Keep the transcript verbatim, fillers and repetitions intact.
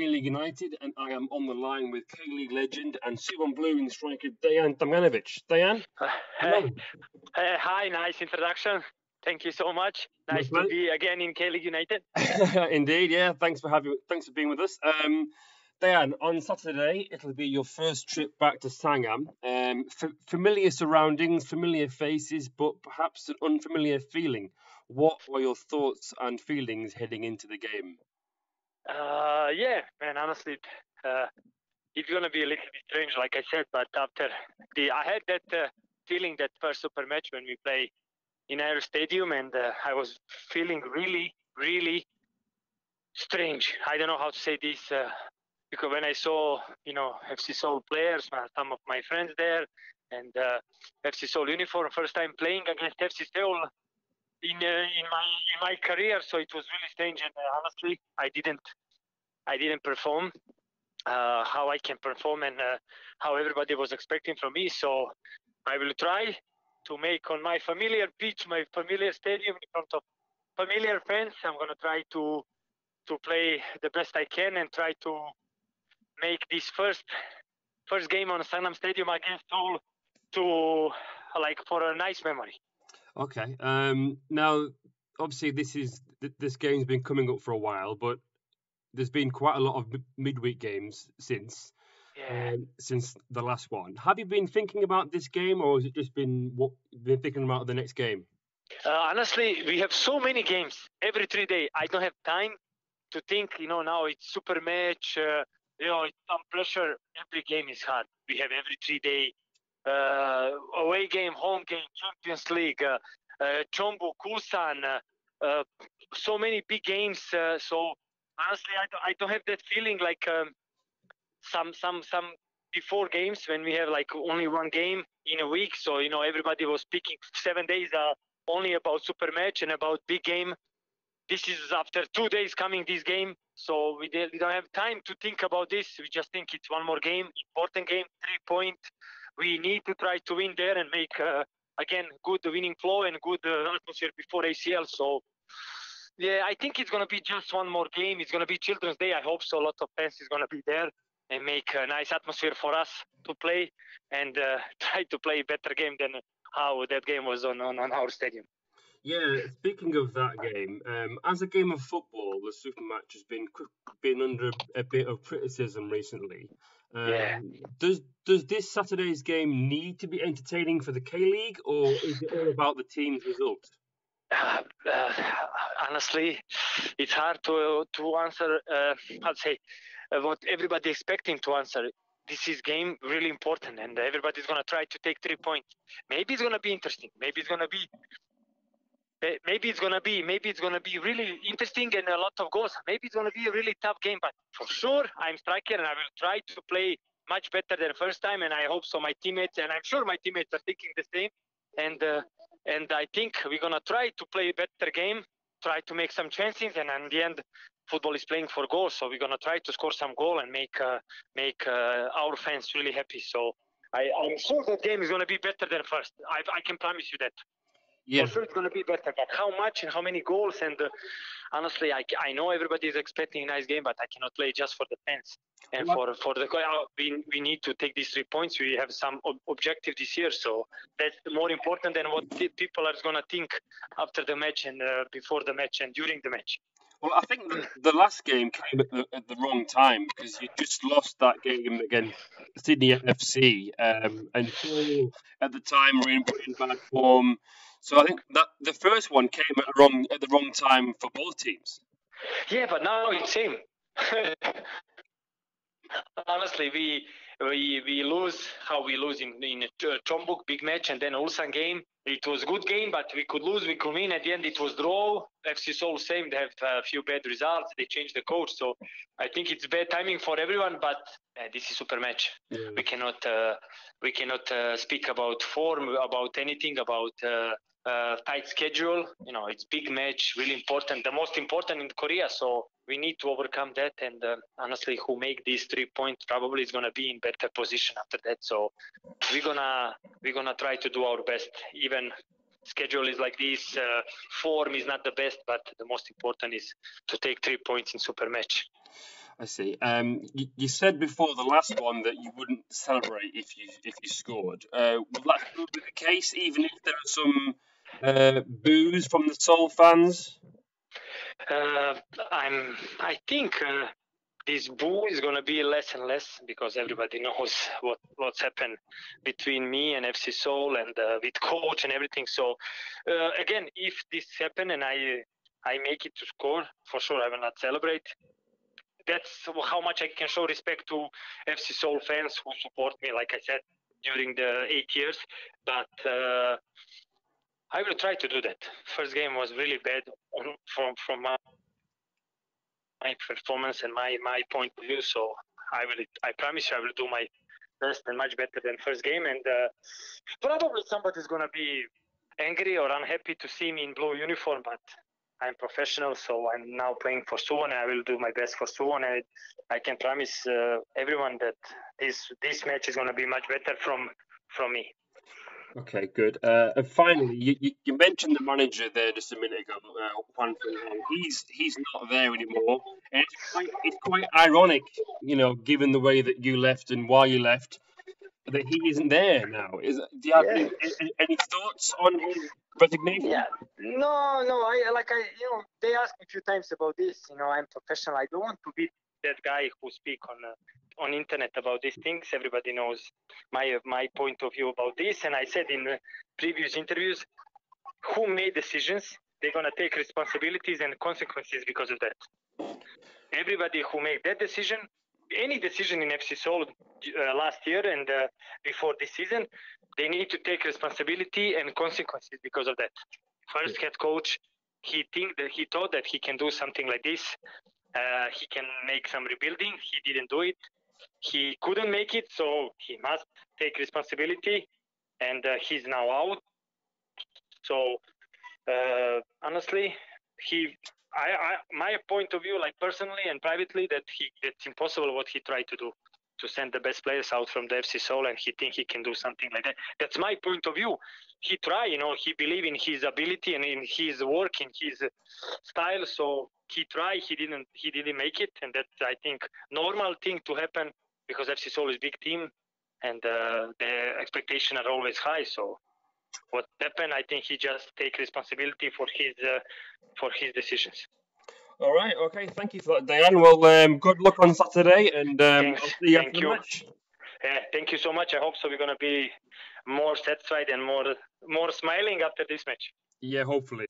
K League United, and I am on the line with K League legend and Suwon Bluewings striker Dejan Damjanović. Dejan? Uh, hey. hey, hi, nice introduction. Thank you so much. Nice My to pleasure. be again in K League United. Indeed, yeah. Thanks for having. Thanks for being with us. Um, Dejan, on Saturday it'll be your first trip back to Sangam. Um, f- familiar surroundings, familiar faces, but perhaps an unfamiliar feeling. What were your thoughts and feelings heading into the game? Uh, yeah, man. Honestly, uh, it's gonna be a little bit strange, like I said. But after the, I had that uh, feeling that first super match when we play in our stadium, and uh, I was feeling really, really strange. I don't know how to say this, uh, because when I saw, you know, F C Seoul players, some of my friends there, and uh, F C Seoul uniform, first time playing against F C Seoul in uh, in my in my career, so it was really strange. And uh, honestly, I didn't, I didn't perform uh, how I can perform and uh, how everybody was expecting from me. So I will try to make on my familiar pitch, my familiar stadium, in front of familiar fans. I'm going to try to to play the best I can and try to make this first first game on Sangnam Stadium against Seoul to, like, for a nice memory. Okay. Um, now, obviously, this is this game's been coming up for a while, but there's been quite a lot of midweek games since. Yeah. Um, since the last one. Have you been thinking about this game, or has it just been what been thinking about the next game? Uh, honestly, we have so many games every three days. I don't have time to think. You know, now it's super match. Uh, you know, it's some pressure. Every game is hard. We have every three day uh, away game, home game, Champions League, uh, uh, Jeonbuk, Ulsan. Uh, uh, so many big games. Uh, so honestly, I don't, I don't have that feeling like. Um, Some some some before games when we have like only one game in a week, so you know everybody was speaking seven days uh, only about super match and about big game. This is after two days coming this game, so we, we don't have time to think about this. We just think it's one more game, important game, three point. We need to try to win there and make uh, again good winning flow and good uh, atmosphere before A C L. So. Yeah, I think it's gonna be just one more game. It's gonna be Children's Day. I hope so. A lot of fans is gonna be there. And make a nice atmosphere for us to play and uh, try to play a better game than how that game was on, on, on our stadium. Yeah, speaking of that game, um, as a game of football, the super match has been been under a bit of criticism recently. Um, yeah. Does does this Saturday's game need to be entertaining for the K League, or is it all about the team's results? Uh, uh, honestly, it's hard to to answer. Uh, I'd say. What everybody expecting to answer. This is game really important, and everybody's gonna try to take three points. Maybe it's gonna be interesting. Maybe it's gonna be. Maybe it's gonna be. Maybe it's gonna be really interesting and a lot of goals. Maybe it's gonna be a really tough game. But for sure, I'm striker, and I will try to play much better than first time. And I hope so. My teammates, and I'm sure my teammates are thinking the same. And uh, and I think we're gonna try to play a better game. Try to make some chances, and in the end. Football is playing for goals, so we're going to try to score some goal and make uh, make uh, our fans really happy. So I, I'm sure that game is going to be better than first. I, I can promise you that. Yeah. For sure it's going to be better, but how much and how many goals? And uh, honestly, I, I know everybody is expecting a nice game, but I cannot play just for the fans. And what? for for the we we need to take these three points. We have some ob- objective this year, so that's more important than what th- people are going to think after the match and uh, before the match and during the match. Well, I think the, the last game came at the, at the wrong time because you just lost that game against Sydney F C, um, and Seoul at the time were in, in bad form. So I think that the first one came at, wrong, at the wrong time for both teams. Yeah, but now it's same. Honestly, we we we lose how we lose in in Jeonbuk big match and then Ulsan game. It was a good game, but we could lose, we could win. At the end, it was draw. F C Seoul, same. They have a few bad results. They changed the coach. So I think it's bad timing for everyone, but uh, this is super match. Yeah. We cannot uh, we cannot uh, speak about form, about anything, about uh, uh, tight schedule. You know, it's big match, really important. The most important in Korea. So we need to overcome that. And uh, honestly, who make these three points probably is going to be in better position after that. So we're going to we're gonna try to do our best. Even schedule is like this, uh, form is not the best, but the most important is to take three points in super match. I see. Um, you, you said before the last one that you wouldn't celebrate if you if you scored. Uh, will that still be the case, even if there are some uh, boos from the Seoul fans? Uh, I'm. I think uh, this boo is going to be less and less because everybody knows what, what's happened between me and F C Seoul and uh, with coach and everything. So uh, again, if this happen and I I make it to score, for sure I will not celebrate. That's how much I can show respect to F C Seoul fans who support me, like I said, during the eight years. But uh, I will try to do that. First game was really bad from from my, my performance and my, my point of view. So I will. I promise you, I will do my best and much better than first game. And uh, probably somebody's gonna be angry or unhappy to see me in blue uniform, but I'm professional, so I'm now playing for Suwon, and I will do my best for Suwon. And I can promise uh, everyone that this this match is going to be much better from from me. Okay, good. Uh, and finally, you, you mentioned the manager there just a minute ago, uh, Juan Fernandez. He's he's not there anymore, and it's quite, it's quite ironic, you know, given the way that you left and why you left, that he isn't there now. Is do you have yeah. any, any, any thoughts on his resignation? Yeah, no, no. I like I, you know, they asked me a few times about this. You know, I'm professional. I don't want to be that guy who speak on uh, on internet about these things. Everybody knows my my point of view about this. And I said in the previous interviews, who made decisions, they're gonna take responsibilities and consequences because of that. Everybody who made that decision. Any decision in F C Seoul uh, last year and uh, before this season, they need to take responsibility and consequences because of that. First head coach, he think that he thought that he can do something like this. Uh, he can make some rebuilding. He didn't do it. He couldn't make it, so he must take responsibility. And uh, he's now out. So uh, honestly, he. I, I, my point of view, like personally and privately, that he it's impossible what he tried to do, to send the best players out from the F C Seoul, and he think he can do something like that. That's my point of view. He try, you know, he believe in his ability and in his work, in his style. So he try, he didn't, he didn't make it, and that's I think normal thing to happen because F C Seoul is big team, and uh, the expectations are always high. So. What happened? I think he just take responsibility for his uh, for his decisions. All right. Okay. Thank you for that, Dejan. Well, um, good luck on Saturday, and um, I'll see you thank after you. The match. Yeah, thank you so much. I hope so. We're gonna be more satisfied and more more smiling after this match. Yeah, hopefully.